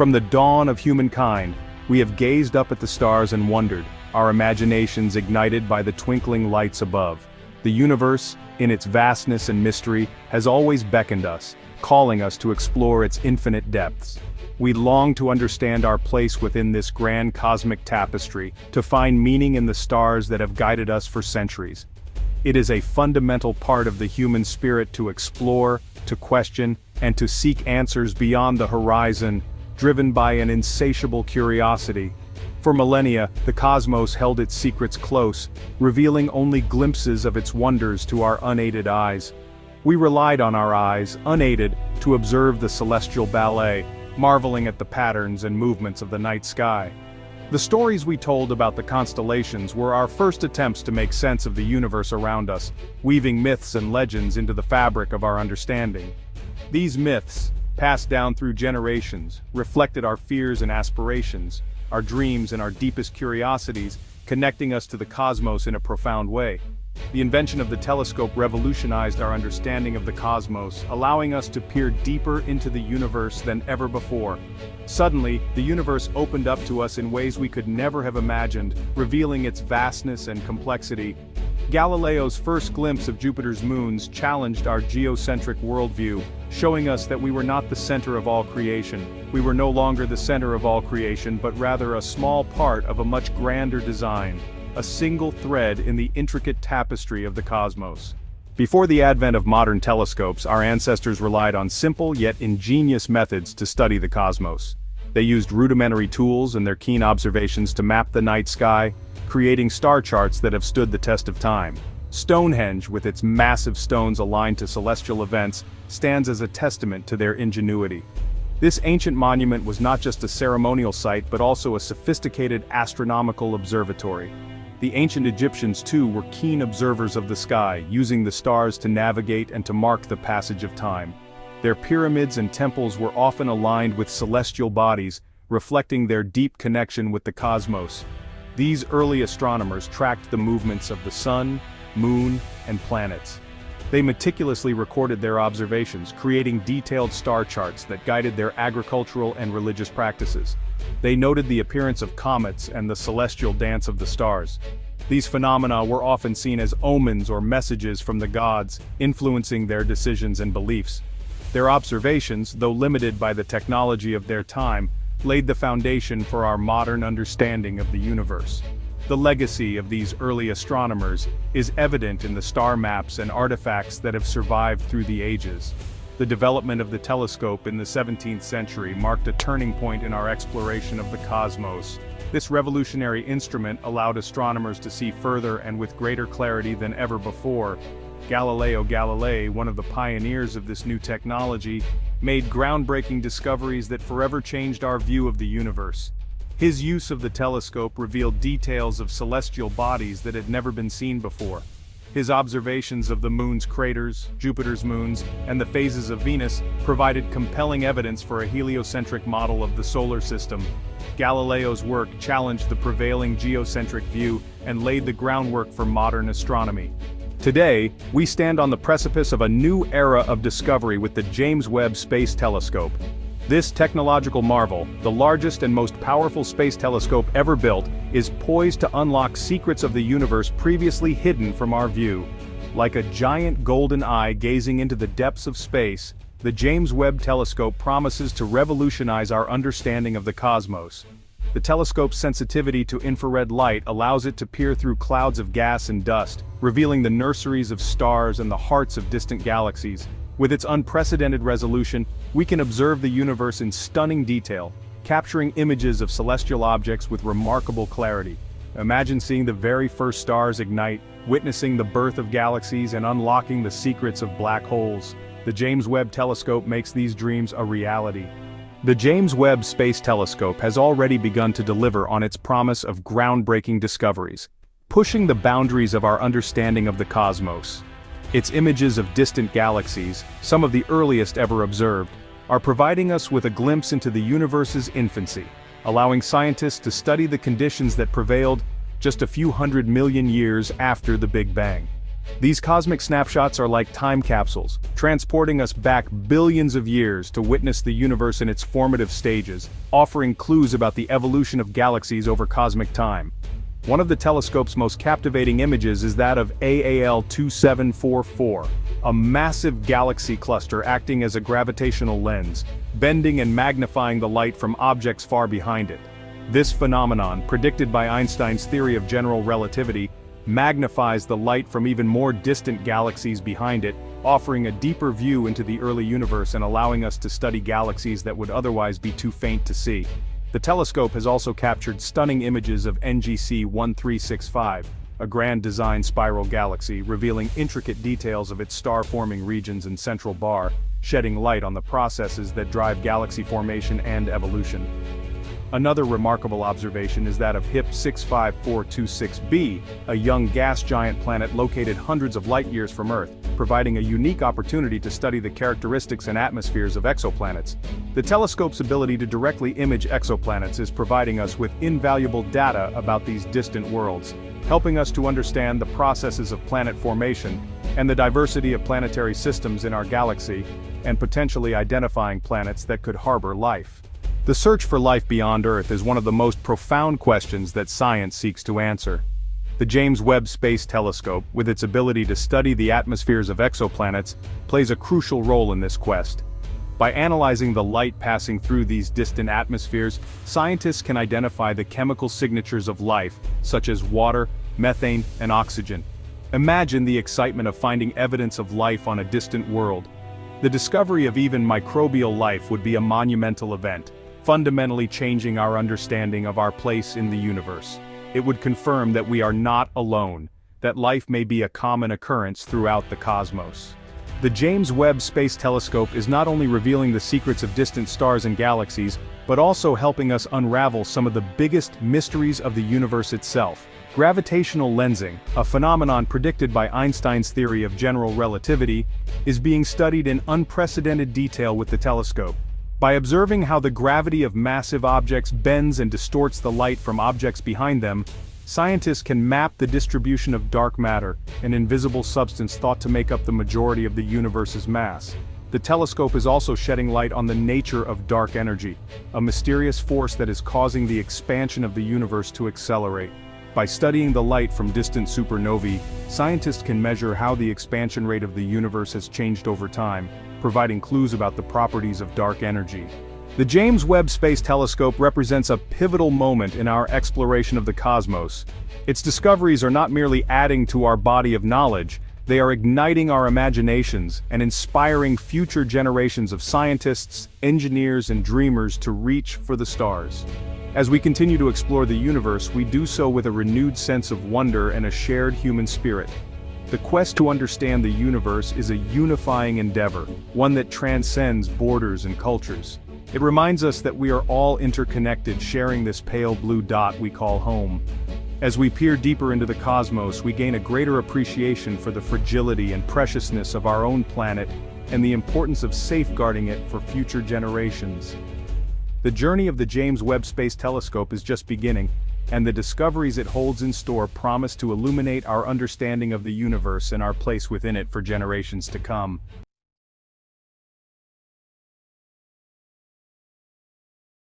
From the dawn of humankind, we have gazed up at the stars and wondered, our imaginations ignited by the twinkling lights above. The universe, in its vastness and mystery, has always beckoned us, calling us to explore its infinite depths. We long to understand our place within this grand cosmic tapestry, to find meaning in the stars that have guided us for centuries. It is a fundamental part of the human spirit to explore, to question, and to seek answers beyond the horizon, driven by an insatiable curiosity. For millennia, the cosmos held its secrets close, revealing only glimpses of its wonders to our unaided eyes. We relied on our eyes, unaided, to observe the celestial ballet, marveling at the patterns and movements of the night sky. The stories we told about the constellations were our first attempts to make sense of the universe around us, weaving myths and legends into the fabric of our understanding. These myths, passed down through generations, reflected our fears and aspirations, our dreams and our deepest curiosities, connecting us to the cosmos in a profound way. The invention of the telescope revolutionized our understanding of the cosmos, allowing us to peer deeper into the universe than ever before. Suddenly, the universe opened up to us in ways we could never have imagined, revealing its vastness and complexity. Galileo's first glimpse of Jupiter's moons challenged our geocentric worldview, showing us that we were not the center of all creation. We were no longer the center of all creation, but rather a small part of a much grander design, a single thread in the intricate tapestry of the cosmos. Before the advent of modern telescopes, our ancestors relied on simple yet ingenious methods to study the cosmos. They used rudimentary tools and their keen observations to map the night sky, creating star charts that have stood the test of time. Stonehenge, with its massive stones aligned to celestial events, stands as a testament to their ingenuity. This ancient monument was not just a ceremonial site but also a sophisticated astronomical observatory. The ancient Egyptians too were keen observers of the sky, using the stars to navigate and to mark the passage of time. Their pyramids and temples were often aligned with celestial bodies, reflecting their deep connection with the cosmos. These early astronomers tracked the movements of the sun, moon, and planets. They meticulously recorded their observations, creating detailed star charts that guided their agricultural and religious practices. They noted the appearance of comets and the celestial dance of the stars. These phenomena were often seen as omens or messages from the gods, influencing their decisions and beliefs. Their observations, though limited by the technology of their time, laid the foundation for our modern understanding of the universe. The legacy of these early astronomers is evident in the star maps and artifacts that have survived through the ages. The development of the telescope in the 17th century marked a turning point in our exploration of the cosmos. This revolutionary instrument allowed astronomers to see further and with greater clarity than ever before. Galileo Galilei, one of the pioneers of this new technology, made groundbreaking discoveries that forever changed our view of the universe. His use of the telescope revealed details of celestial bodies that had never been seen before. His observations of the moon's craters, Jupiter's moons, and the phases of Venus provided compelling evidence for a heliocentric model of the solar system. Galileo's work challenged the prevailing geocentric view and laid the groundwork for modern astronomy. Today, we stand on the precipice of a new era of discovery with the James Webb Space Telescope. This technological marvel, the largest and most powerful space telescope ever built, is poised to unlock secrets of the universe previously hidden from our view. Like a giant golden eye gazing into the depths of space, the James Webb Telescope promises to revolutionize our understanding of the cosmos. The telescope's sensitivity to infrared light allows it to peer through clouds of gas and dust, revealing the nurseries of stars and the hearts of distant galaxies. With its unprecedented resolution, we can observe the universe in stunning detail, capturing images of celestial objects with remarkable clarity. Imagine seeing the very first stars ignite, witnessing the birth of galaxies, and unlocking the secrets of black holes. The James Webb Telescope makes these dreams a reality. The James Webb Space Telescope has already begun to deliver on its promise of groundbreaking discoveries, pushing the boundaries of our understanding of the cosmos. Its images of distant galaxies, some of the earliest ever observed, are providing us with a glimpse into the universe's infancy, allowing scientists to study the conditions that prevailed just a few hundred million years after the Big Bang. These cosmic snapshots are like time capsules, transporting us back billions of years to witness the universe in its formative stages, offering clues about the evolution of galaxies over cosmic time. One of the telescope's most captivating images is that of AAL 2744, a massive galaxy cluster acting as a gravitational lens, bending and magnifying the light from objects far behind it. This phenomenon, predicted by Einstein's theory of general relativity, magnifies the light from even more distant galaxies behind it, offering a deeper view into the early universe and allowing us to study galaxies that would otherwise be too faint to see. The telescope has also captured stunning images of NGC 1365, a grand design spiral galaxy, revealing intricate details of its star-forming regions and central bar, shedding light on the processes that drive galaxy formation and evolution. Another remarkable observation is that of HIP 65426b, a young gas giant planet located hundreds of light-years from Earth, providing a unique opportunity to study the characteristics and atmospheres of exoplanets. The telescope's ability to directly image exoplanets is providing us with invaluable data about these distant worlds, helping us to understand the processes of planet formation and the diversity of planetary systems in our galaxy, and potentially identifying planets that could harbor life. The search for life beyond Earth is one of the most profound questions that science seeks to answer. The James Webb Space Telescope, with its ability to study the atmospheres of exoplanets, plays a crucial role in this quest. By analyzing the light passing through these distant atmospheres, scientists can identify the chemical signatures of life, such as water, methane, and oxygen. Imagine the excitement of finding evidence of life on a distant world. The discovery of even microbial life would be a monumental event, fundamentally changing our understanding of our place in the universe. It would confirm that we are not alone, that life may be a common occurrence throughout the cosmos. The James Webb Space Telescope is not only revealing the secrets of distant stars and galaxies, but also helping us unravel some of the biggest mysteries of the universe itself. Gravitational lensing, a phenomenon predicted by Einstein's theory of general relativity, is being studied in unprecedented detail with the telescope. By observing how the gravity of massive objects bends and distorts the light from objects behind them, scientists can map the distribution of dark matter, an invisible substance thought to make up the majority of the universe's mass. The telescope is also shedding light on the nature of dark energy, a mysterious force that is causing the expansion of the universe to accelerate. By studying the light from distant supernovae, scientists can measure how the expansion rate of the universe has changed over time, providing clues about the properties of dark energy. The James Webb Space Telescope represents a pivotal moment in our exploration of the cosmos. Its discoveries are not merely adding to our body of knowledge, they are igniting our imaginations and inspiring future generations of scientists, engineers, and dreamers to reach for the stars. As we continue to explore the universe, we do so with a renewed sense of wonder and a shared human spirit. The quest to understand the universe is a unifying endeavor, one that transcends borders and cultures. It reminds us that we are all interconnected, sharing this pale blue dot we call home. As we peer deeper into the cosmos, we gain a greater appreciation for the fragility and preciousness of our own planet, and the importance of safeguarding it for future generations. The journey of the James Webb Space Telescope is just beginning, and the discoveries it holds in store promise to illuminate our understanding of the universe and our place within it for generations to come.